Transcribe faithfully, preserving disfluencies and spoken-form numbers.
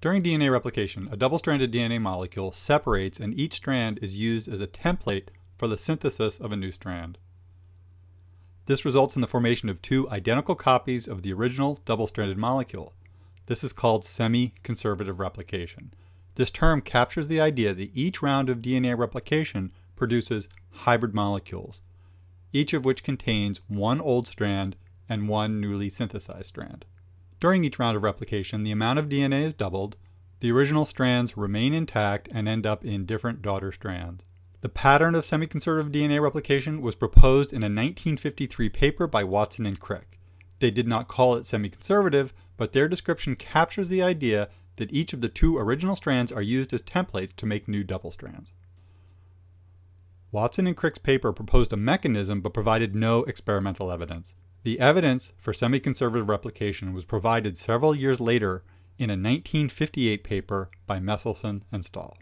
During D N A replication, a double-stranded D N A molecule separates and each strand is used as a template for the synthesis of a new strand. This results in the formation of two identical copies of the original double-stranded molecule. This is called semi-conservative replication. This term captures the idea that each round of D N A replication produces hybrid molecules, each of which contains one old strand and one newly synthesized strand. During each round of replication, the amount of D N A is doubled, the original strands remain intact and end up in different daughter strands. The pattern of semi-conservative D N A replication was proposed in a nineteen fifty-three paper by Watson and Crick. They did not call it semi-conservative, but their description captures the idea that each of the two original strands are used as templates to make new double strands. Watson and Crick's paper proposed a mechanism but provided no experimental evidence. The evidence for semi-conservative replication was provided several years later in a nineteen fifty-eight paper by Meselson and Stahl.